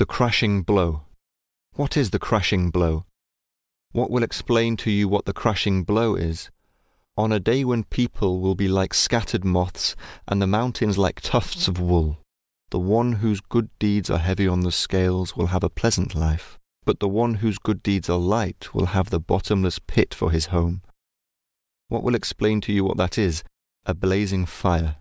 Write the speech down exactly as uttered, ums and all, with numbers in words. The crashing blow. What is the crashing blow? What will explain to you what the crashing blow is? On a day when people will be like scattered moths and the mountains like tufts of wool, the one whose good deeds are heavy on the scales will have a pleasant life, but the one whose good deeds are light will have the bottomless pit for his home. What will explain to you what that is? A blazing fire.